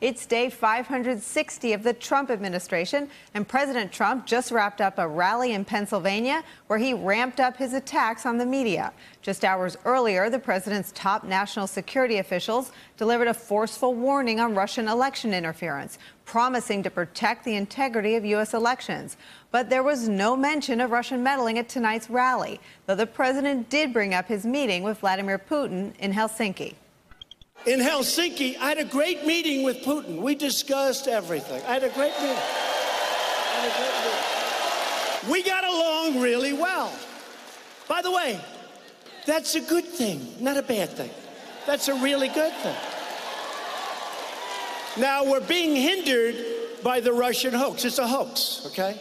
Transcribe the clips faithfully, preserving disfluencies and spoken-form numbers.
It's day five hundred sixty of the Trump administration, and President Trump just wrapped up a rally in Pennsylvania where he ramped up his attacks on the media. Just hours earlier, the president's top national security officials delivered a forceful warning on Russian election interference, promising to protect the integrity of U S elections. But there was no mention of Russian meddling at tonight's rally, though the president did bring up his meeting with Vladimir Putin in Helsinki. In Helsinki, I had a great meeting with Putin. We discussed everything. I had a great meeting. I had a great meeting. We got along really well. By the way, that's a good thing, not a bad thing. That's a really good thing. Now, we're being hindered by the Russian hoax. It's a hoax, okay?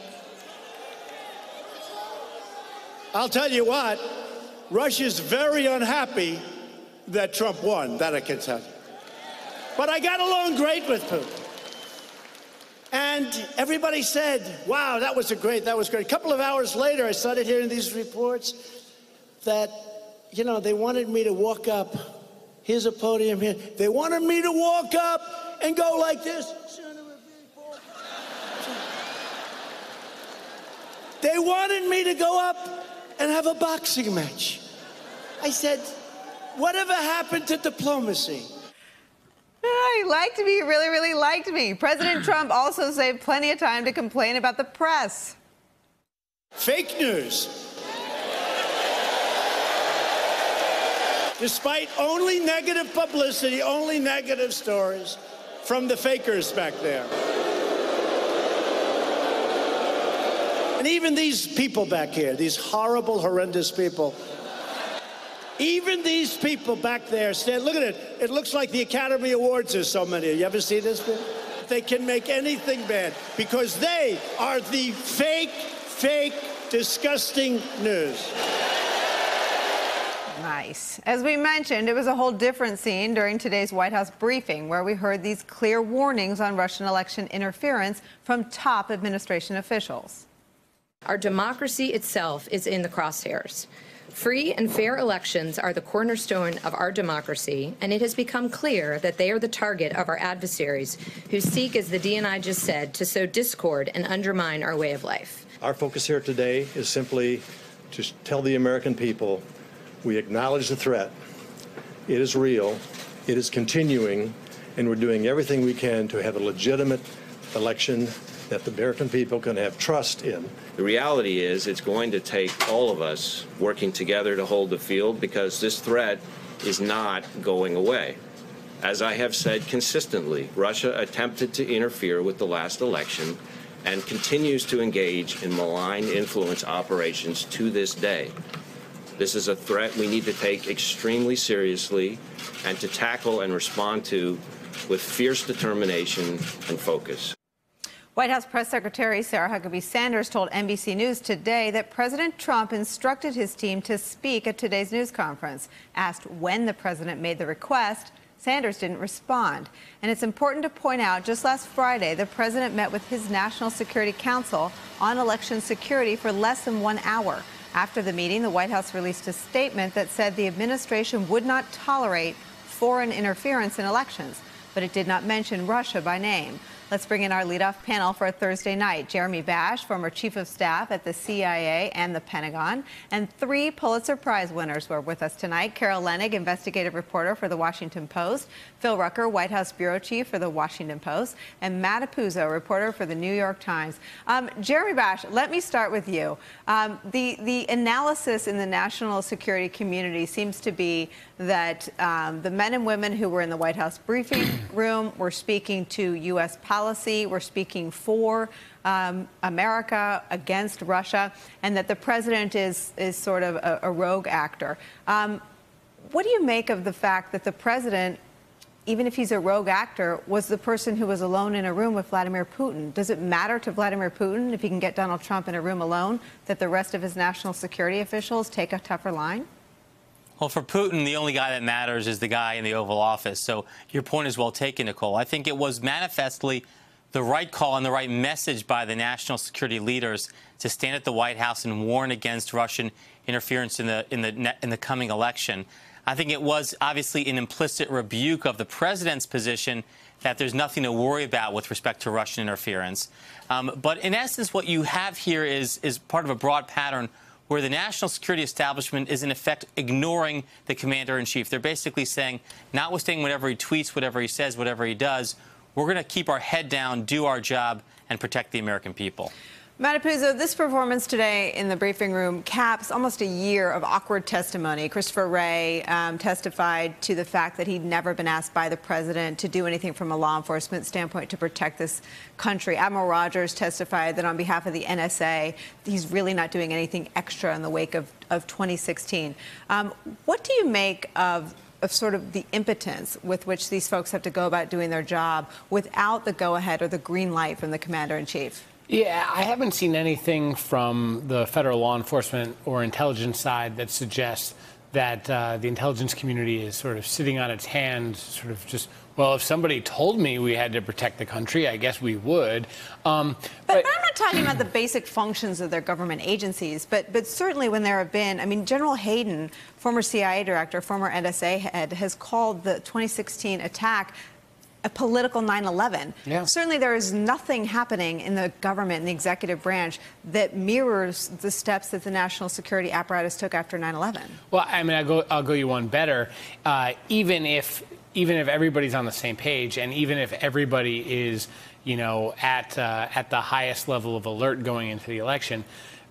I'll tell you what, Russia's very unhappy that Trump won. That I can tell you. But I got along great with Putin. And everybody said, wow, that was a great, that was great. A couple of hours later, I started hearing these reports that, you know, they wanted me to walk up. Here's a podium here. They wanted me to walk up and go like this. They wanted me to go up and have a boxing match. I said, whatever happened to diplomacy? He liked me. He really, really liked me. President Trump also saved plenty of time to complain about the press. Fake news. Despite only negative publicity, only negative stories from the fakers back there. And even these people back here, these horrible, horrendous people, even these people back there stand. Look at it. It looks like the Academy Awards. There's so many. You ever see this? They can make anything bad because they are the fake, fake, disgusting news. Nice. As we mentioned, it was a whole different scene during today's White House briefing, where we heard these clear warnings on Russian election interference from top administration officials. Our democracy itself is in the crosshairs. Free and fair elections are the cornerstone of our democracy, and it has become clear that they are the target of our adversaries who seek, as the D N I just said, to sow discord and undermine our way of life. Our focus here today is simply to tell the American people we acknowledge the threat. It is real, it is continuing, and we're doing everything we can to have a legitimate election that the American people can have trust in. The reality is it's going to take all of us working together to hold the field because this threat is not going away. As I have said consistently, Russia attempted to interfere with the last election and continues to engage in malign influence operations to this day. This is a threat we need to take extremely seriously and to tackle and respond to with fierce determination and focus. White House Press Secretary Sarah Huckabee Sanders told N B C News today that President Trump instructed his team to speak at today's news conference. Asked when the president made the request, Sanders didn't respond. And it's important to point out, just last Friday, the president met with his National Security Council on election security for less than one hour. After the meeting, the White House released a statement that said the administration would not tolerate foreign interference in elections, but it did not mention Russia by name. Let's bring in our leadoff panel for a Thursday night. Jeremy Bash, former chief of staff at the C I A and the Pentagon, and three Pulitzer Prize winners were with us tonight. Carol Leonnig, investigative reporter for The Washington Post, Phil Rucker, White House bureau chief for The Washington Post, and Matt Apuzzo, reporter for The New York Times. Um, Jeremy Bash, let me start with you. Um, the, the analysis in the national security community seems to be that um, the men and women who were in the White House briefing room were speaking to U S policy. Policy. We're speaking for um, America against Russia, and that the president is is sort of a, a rogue actor. Um, what do you make of the fact that the president, even if he's a rogue actor, was the person who was alone in a room with Vladimir Putin? Does it matter to Vladimir Putin if he can get Donald Trump in a room alone that the rest of his national security officials take a tougher line? Well, for Putin, the only guy that matters is the guy in the Oval Office. So your point is well taken, Nicole. I think it was manifestly the right call and the right message by the national security leaders to stand at the White House and warn against Russian interference in the in the in the coming election. I think it was obviously an implicit rebuke of the president's position that there's nothing to worry about with respect to Russian interference. Um, but in essence, what you have here is, is part of a broad pattern where the national security establishment is, in effect, ignoring the commander-in-chief. They're basically saying, notwithstanding whatever he tweets, whatever he says, whatever he does, we're going to keep our head down, do our job, and protect the American people. Matt Apuzzo, this performance today in the briefing room caps almost a year of awkward testimony. Christopher Ray um, testified to the fact that he'd never been asked by the president to do anything from a law enforcement standpoint to protect this country. Admiral Rogers testified that on behalf of the N S A, he's really not doing anything extra in the wake of, of twenty sixteen. Um, what do you make of of sort of the impotence with which these folks have to go about doing their job without the go-ahead or the green light from the commander-in-chief? Yeah, I haven't seen anything from the federal law enforcement or intelligence side that suggests that uh, the intelligence community is sort of sitting on its hands, sort of just, well, if somebody told me we had to protect the country, I guess we would. Um, but, but I'm not talking about the basic functions of their government agencies, but, but certainly when there have been, I mean, General Hayden, former C I A director, former N S A head, has called the twenty sixteen attack a political nine eleven. Yeah. Certainly there is nothing happening in the government and the executive branch that mirrors the steps that the national security apparatus took after nine eleven. Well, I mean, I'll go, I'll go you one better. Uh, even if even if everybody's on the same page, and even if everybody is, you know, at, uh, at the highest level of alert going into the election,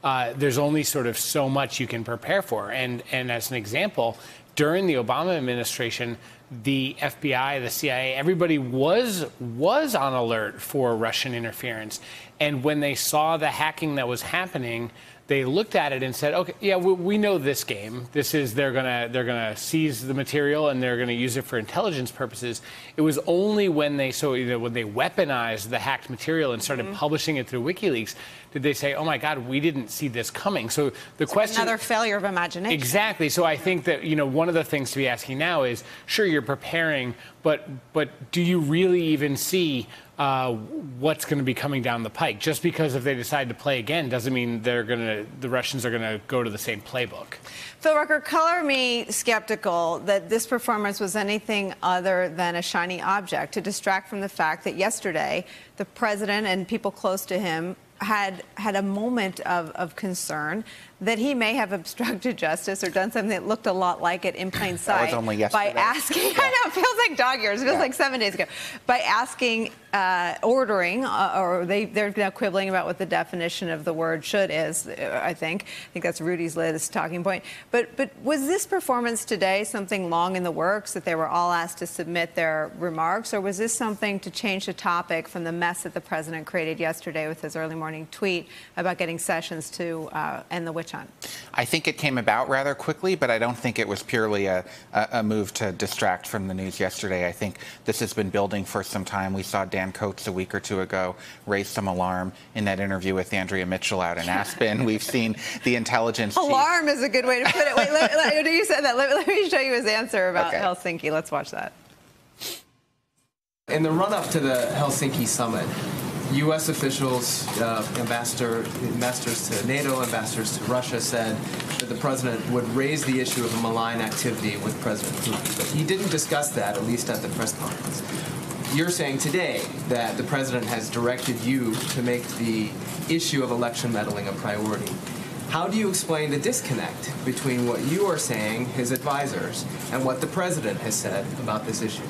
uh, there's only sort of so much you can prepare for. And, and as an example, during the Obama administration, the F B I, the C I A, everybody was was on alert for Russian interference. And when they saw the hacking that was happening, they looked at it and said, "Okay, yeah, we, we know this game. This is they're gonna they're gonna seize the material and they're gonna use it for intelligence purposes." It was only when they so either when they weaponized the hacked material and started mm-hmm. publishing it through WikiLeaks did they say, "Oh my God, we didn't see this coming." So the so question another failure of imagination. Exactly. So I think that you know one of the things to be asking now is, sure, you're preparing, but but do you really even see Uh, what's going to be coming down the pike? Just because if they decide to play again doesn't mean they're going to, the Russians are going to go to the same playbook. Phil Rucker, color me skeptical that this performance was anything other than a shiny object to distract from the fact that yesterday the president and people close to him had had a moment of, of concern that he may have obstructed justice or done something that looked a lot like it in plain sight by asking, yeah. I know, it feels like dog years, it feels yeah. like seven days ago, by asking, uh, ordering, uh, or they, they're now quibbling about what the definition of the word should is, I think. I think that's Rudy's latest talking point. But, but was this performance today something long in the works, that they were all asked to submit their remarks, or was this something to change the topic from the mess that the president created yesterday with his early morning tweet about getting Sessions to uh, end the witch hunt? I think it came about rather quickly, but I don't think it was purely a, a, a move to distract from the news yesterday. I think this has been building for some time. We saw Dan Coates a week or two ago raise some alarm in that interview with Andrea Mitchell out in Aspen. We've seen the intelligence alarm chief. Is a good way to put it. Wait, let, let, you said that. Let, let me show you his answer about okay. Helsinki. Let's watch that. In the run-up to the Helsinki summit, U S officials, uh, ambassador, ambassadors to NATO, ambassadors to Russia, said that the president would raise the issue of malign activity with President Putin. But he didn't discuss that, at least at the press conference. You're saying today that the president has directed you to make the issue of election meddling a priority. How do you explain the disconnect between what you are saying, his advisors, and what the president has said about this issue?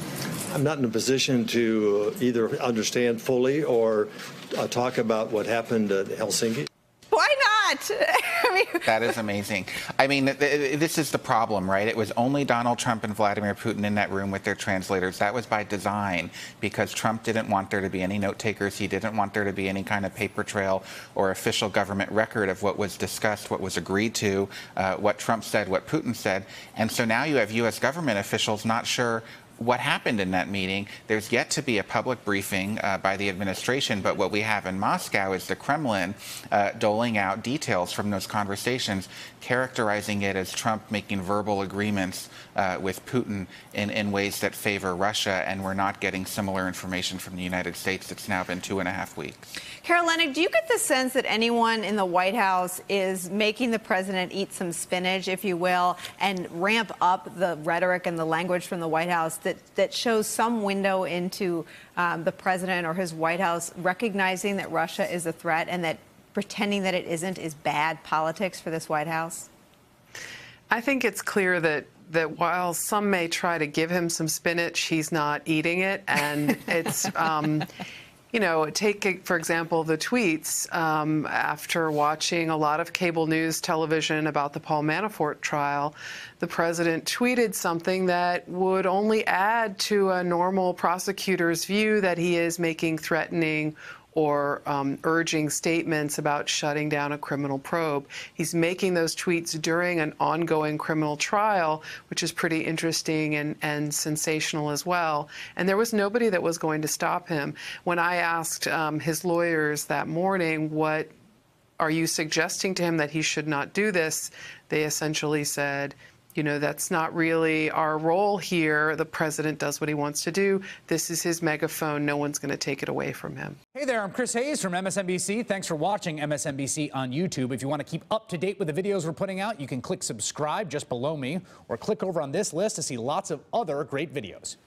I'm not in a position to either understand fully or uh, talk about what happened at Helsinki. Why not? I mean, that is amazing. I mean, th th this is the problem, right? It was only Donald Trump and Vladimir Putin in that room with their translators. That was by design, because Trump didn't want there to be any note-takers. He didn't want there to be any kind of paper trail or official government record of what was discussed, what was agreed to, uh, what Trump said, what Putin said. And so now you have U S government officials not sure what happened in that meeting. There's yet to be a public briefing uh, by the administration, but what we have in Moscow is the Kremlin uh, doling out details from those conversations, characterizing it as Trump making verbal agreements uh, with Putin in, in ways that favor Russia, and we're not getting similar information from the United States. It's now been two and a half weeks. Carol Leonnig, do you get the sense that anyone in the White House is making the president eat some spinach, if you will, and ramp up the rhetoric and the language from the White House that, that shows some window into um, the president or his White House recognizing that Russia is a threat and that pretending that it isn't is bad politics for this White House? I think it's clear that that while some may try to give him some spinach, he's not eating it. And it's, um, you know, take, for example, the tweets um, after watching a lot of cable news television about the Paul Manafort trial. The president tweeted something that would only add to a normal prosecutor's view that he is making threatening or um, urging statements about shutting down a criminal probe. He's making those tweets during an ongoing criminal trial, which is pretty interesting and, and sensational as well. And there was nobody that was going to stop him. When I asked um, his lawyers that morning, what are you suggesting to him that he should not do this, they essentially said, you know, that's not really our role here. The president does what he wants to do. This is his megaphone. No one's going to take it away from him. Hey there, I'm Chris Hayes from M S N B C. Thanks for watching M S N B C on YouTube. If you want to keep up to date with the videos we're putting out, you can click subscribe just below me or click over on this list to see lots of other great videos.